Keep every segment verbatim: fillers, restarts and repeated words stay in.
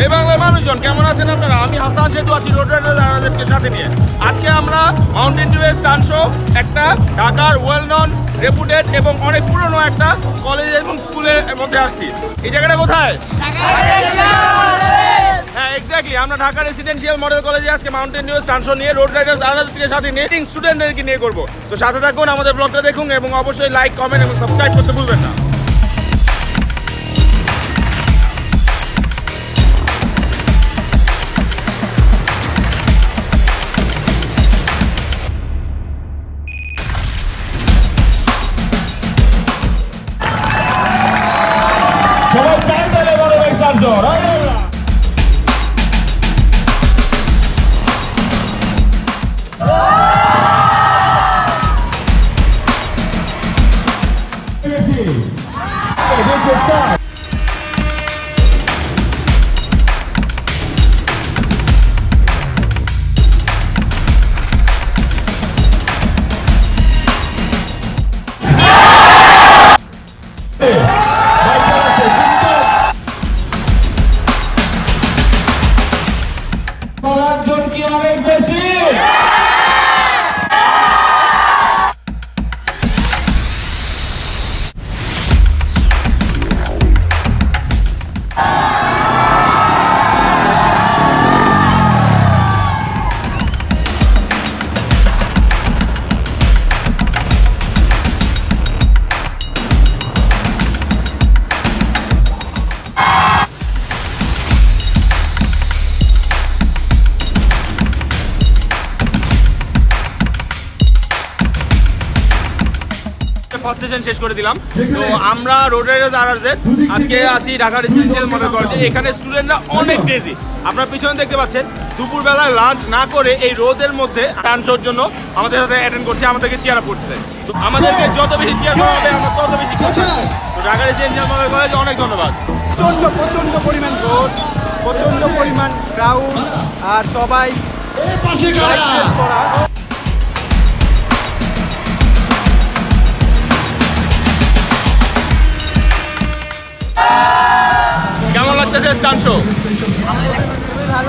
এই বাংলার মানুষজন কেমন আছেন আপনারা? আমি হাসান সেতু আছি রোড রাইডারদের সাথে নিয়ে। আজকে আমরা মাউন্টেন ডিউ স্টান্ট শো, একটা ঢাকার ওয়েল নন রেপুটেড এবং অনেক পুরনো একটা কলেজ এবং স্কুলের মধ্যে আসছি। এই জায়গাটা কোথায়? হ্যাঁ, এক্স্যাক্টলি আমরা ঢাকা রেসিডেন্সিয়াল মডেল কলেজে আজকে মাউন্টেন ডিউ স্টান্ট শো নিয়ে রোড রাইডারস আলাদাদের সাথে নিয়ে স্টুডেন্টদেরকে নিয়ে করবো। তো সাথে থাকুন, আমাদের ব্লগটা দেখুন এবং অবশ্যই লাইক, কমেন্ট এবং সাবস্ক্রাইব করতে ভুলবেন না। ফার্স্ট সেশন শেষ করে দিলাম। তো আমরা রোড রাইডারস আরআরজেড আজকে আছি ঢাকা রেসিডেন্সিয়াল মডেল কলেজে। এখানে স্টুডেন্টরা অনেক ক্রেজি, আপনারা পিছনে দেখতে পাচ্ছেন। দুপুরবেলা লাঞ্চ না করে এই রোদের মধ্যে স্টান্ট শোর জন্য আমাদের সাথে অ্যাটেন্ড করছে, আমাদেরকে চিয়ার আপ করতে। তো আমাদেরকে যত বেশি চিয়ার করা হবে আমরা তত বেশি করছি। তো ঢাকা রেসিডেন্সিয়াল মডেল কলেজে অনেক ধন্যবাদ। প্রচণ্ড প্রচণ্ড পরিমাণ রোদ, প্রচণ্ড পরিমাণ ক্রাউড, আর সবাই স্টান্ট শো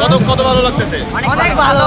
কত কত ভালো লাগতেছে, অনেক ভালো।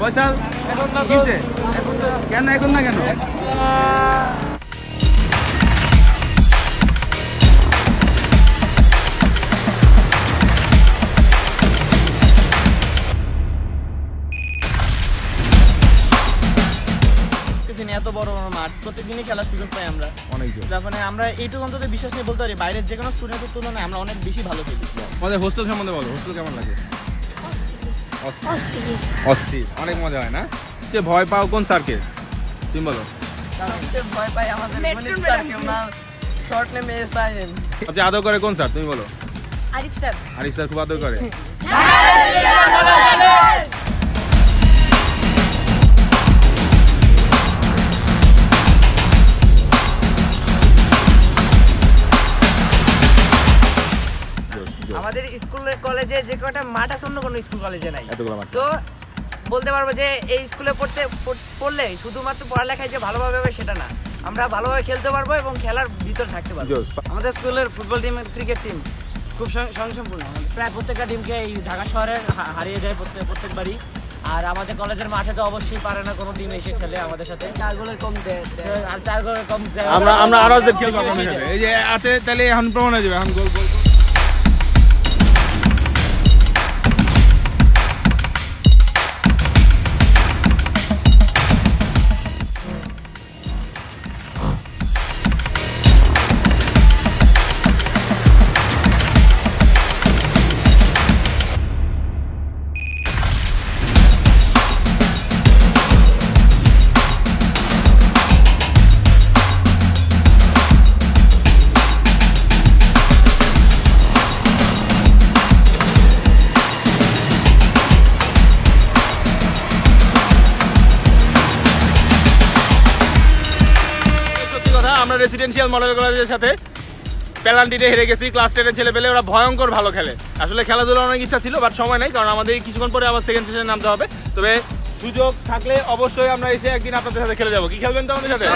বৈশাল বৈশাল কেন এখন না কেন? এত বড় বড় মাঠ, প্রত্যেকদিনই খেলার সুযোগ পাই আমরা। যার ফলে আমরা এইটুকু অন্তত বিশ্বাস নিয়ে বলতে পারি, বাইরের যে কোনো স্টুডেন্টের তুলনায় আমরা অনেক বেশি ভালো খেলি। আমাদের হোস্টেল সম্বন্ধে বলো, হোস্টেল কেমন লাগে? অস্থির, অনেক মজা হয় না? ভয় পাও কোন স্যারকে? তুমি বলো। আপনি আদর করে কোন স্যার? তুমি বলো। আরিফ স্যার। আরিফ স্যার খুব আদর করে। আমাদের স্কুল কলেজে যে কটা মাঠ আছে অন্য কোনো স্কুল কলেজে নাই। সো বলতে পারবো যে এই স্কুলে পড়তে পড়লে শুধুমাত্র পড়ালেখায় যে ভালোভাবে হবে সেটা না, আমরা ভালোভাবে খেলতে পারবো এবং খেলার ভিতর থাকতে পারবো। আমাদের স্কুলের ফুটবল টিম, ক্রিকেট টিম খুব স্বয়ংসম্পূর্ণ, প্রায় প্রত্যেকটা টিমকে এই ঢাকা শহরে হারিয়ে যায় প্রত্যেকবারই। আর আমাদের কলেজের মাঠে তো অবশ্যই পারে না কোনো টিম এসে খেলে আমাদের সাথে। চার গোলের কম দেয় আর চার গোলের কম দেয় আমরা আমরা আরো এই যে আছে। তাহলে এখন প্রমাণ হয়ে যাবে, এখন গোল গোল প্রেসিডেন্সিয়াল মডেল কলেজের সাথে পেনাল্টিতে হেরে গেছি। ক্লাস টেনের ছেলেপেলে ওরা ভয়ঙ্কর ভালো খেলে। আসলে খেলাধুলা অনেক ইচ্ছা ছিল, বাট সময় নেই, কারণ আমাদের কিছুক্ষণ পরে আবার সেকেন্ড সেশনে নামতে হবে। তবে সুযোগ থাকলে অবশ্যই আমরা এসে একদিন আপনাদের সাথে খেলে যাবো। কি খেলবেন তো আমাদের সাথে?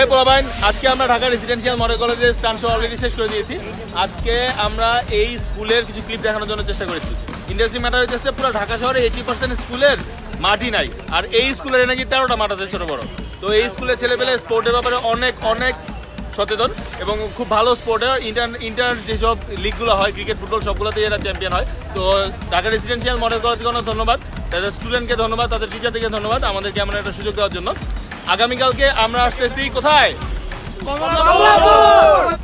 এই পোলাবাইন, আজকে আমরা ঢাকা রেসিডেন্সিয়াল মডেল কলেজের স্টান্ট শো অলরেডি শেষ করে দিয়েছি। আজকে আমরা এই স্কুলের কিছু ক্লিপ দেখানোর জন্য চেষ্টা করেছি। ইন্ডাস্ট্রি ম্যাটার হচ্ছে পুরো ঢাকা শহরে এইটি পার্সেন্ট স্কুলের মাঠই নাই, আর এই স্কুলের নাকি তেরোটা মাঠ আছে ছোট বড়। তো এই স্কুলের ছেলেপেলে স্পোর্টের ব্যাপারে অনেক অনেক সচেতন এবং খুব ভালো স্পোর্টে ইন্টার ইন্টার যেসব লিগগুলো হয় ক্রিকেট ফুটবল সবগুলোতেই এরা চ্যাম্পিয়ন হয়। তো ঢাকা রেসিডেন্সিয়াল মডেল কলেজকে অনেক ধন্যবাদ, তাদের স্টুডেন্টকে ধন্যবাদ, তাদের টিচারদেরকে ধন্যবাদ আমাদেরকে এমন একটা সুযোগ দেওয়ার জন্য। আগামীকালকে আমরা আসতেছি কোথায়?